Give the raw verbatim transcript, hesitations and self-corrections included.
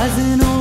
wasn't over.